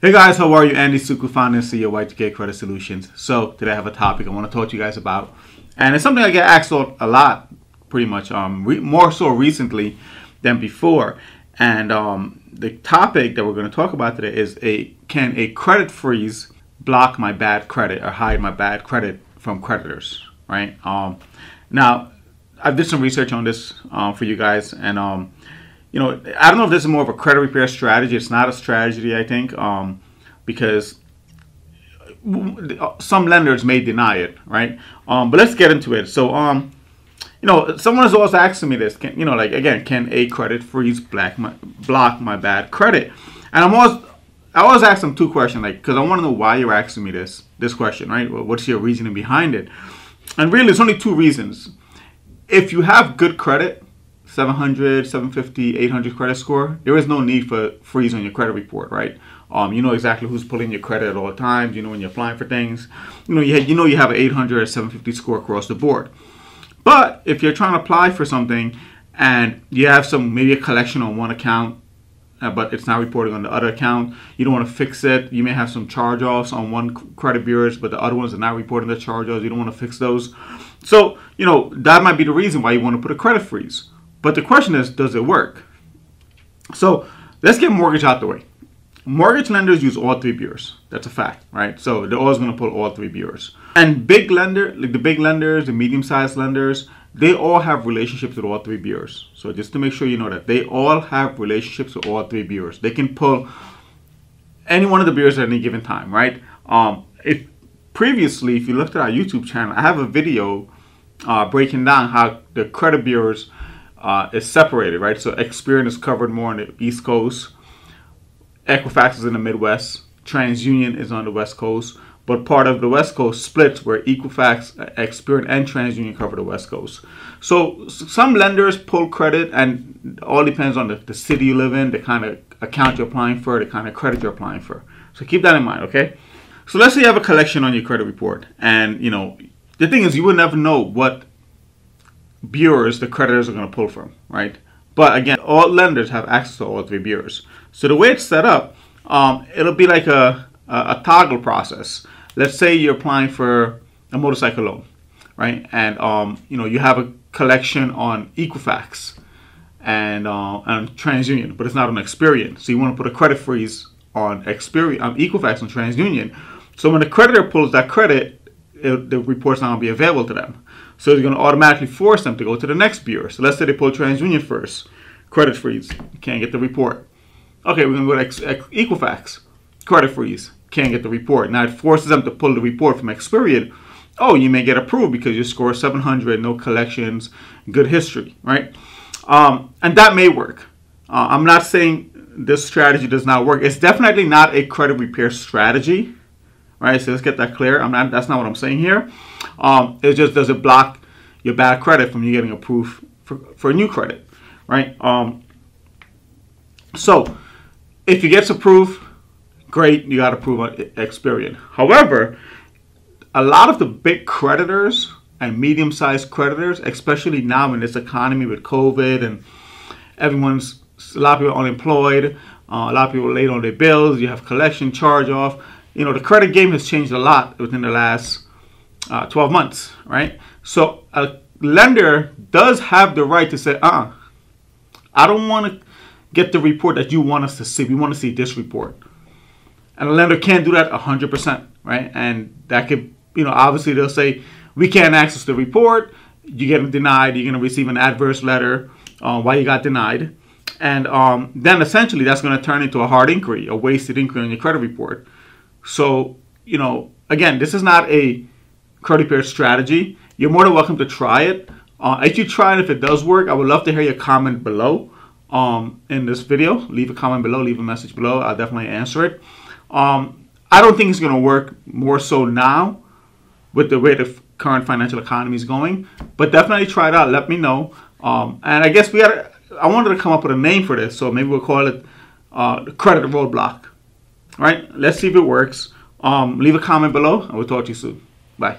Hey guys, how are you? Andy Sukhu, founder and CEO of Y2K Credit Solutions. So today I have a topic I want to talk to you guys about, and it's something I get asked a lot, pretty much, more so recently than before. And the topic that we're going to talk about today is can a credit freeze block my bad credit or hide my bad credit from creditors? Right now, I did some research on this for you guys, and you know, I don't know if this is more of a credit repair strategy. It's not a strategy, I think, because some lenders may deny it, right? But let's get into it. So, you know, someone has also asked me this. Can, you know, like, again, can a credit freeze block my bad credit? And I always ask them two questions, like, because I want to know why you're asking me this question, right? Well, what's your reasoning behind it? And really, it's only two reasons. If you have good credit, 700, 750, 800 credit score, there is no need for freeze on your credit report, right? You know exactly who's pulling your credit at all times. You know when you're applying for things. You have an 800 or 750 score across the board. But if you're trying to apply for something and you have maybe a collection on one account, but it's not reporting on the other account, you don't want to fix it. You may have some charge-offs on one credit bureau, but the other ones are not reporting the charge-offs. You don't want to fix those. So, you know, that might be the reason why you want to put a credit freeze. But the question is, does it work? So let's get mortgage out the way. Mortgage lenders use all three bureaus. That's a fact, right? So they're always going to pull all three bureaus. And the big lenders, the medium-sized lenders, they all have relationships with all three bureaus. So just to make sure you know that, they all have relationships with all three bureaus. They can pull any one of the bureaus at any given time, right? Previously, if you looked at our YouTube channel, I have a video breaking down how the credit bureaus is separated, right? So Experian is covered more on the East Coast, Equifax is in the Midwest, TransUnion is on the West Coast, but part of the West Coast splits where Equifax, Experian, and TransUnion cover the West Coast. So some lenders pull credit, and it all depends on the city you live in, the kind of account you're applying for, the kind of credit you're applying for. So keep that in mind, okay? So let's say you have a collection on your credit report, and you know, the thing is, you will never know what bureaus the creditors are going to pull from, right? But again, all lenders have access to all three bureaus. So the way it's set up, it'll be like a toggle process. Let's say you're applying for a motorcycle loan, right? And you know, you have a collection on Equifax and TransUnion, but it's not on Experian. So you want to put a credit freeze on Experian, Equifax, and TransUnion. So when the creditor pulls that credit, the report's not going to be available to them. So it's going to automatically force them to go to the next bureau. So let's say they pull TransUnion first. Credit freeze. Can't get the report. Okay, we're going to go to Equifax. Credit freeze. Can't get the report. Now it forces them to pull the report from Experian. Oh, you may get approved because your score is 700, no collections, good history, right? And that may work. I'm not saying this strategy does not work. It's definitely not a credit repair strategy. Right, so let's get that clear. That's not what I'm saying here. It just doesn't block your bad credit from you getting approved for new credit, right? So if it gets approved, great, you got to approve on Experian. However, a lot of the big creditors and medium-sized creditors, especially now in this economy with COVID and a lot of people are unemployed, a lot of people are late on their bills, you have collection charge-off. You know, the credit game has changed a lot within the last 12 months, right? So a lender does have the right to say, I don't want to get the report that you want us to see. We want to see this report. And a lender can't do that 100%, right? And that could, you know, obviously they'll say, we can't access the report. You're getting denied. You're going to receive an adverse letter why you got denied. And then essentially that's going to turn into a hard inquiry, a wasted inquiry on your credit report. So, you know, again, this is not a credit repair strategy. You're more than welcome to try it. If you try it, if it does work, I would love to hear your comment below in this video. Leave a comment below, leave a message below. I'll definitely answer it. I don't think it's going to work more so now with the way the current financial economy is going. But definitely try it out. Let me know. And I guess I wanted to come up with a name for this. So maybe we'll call it the credit roadblock. All right, let's see if it works. Leave a comment below, and we'll talk to you soon. Bye.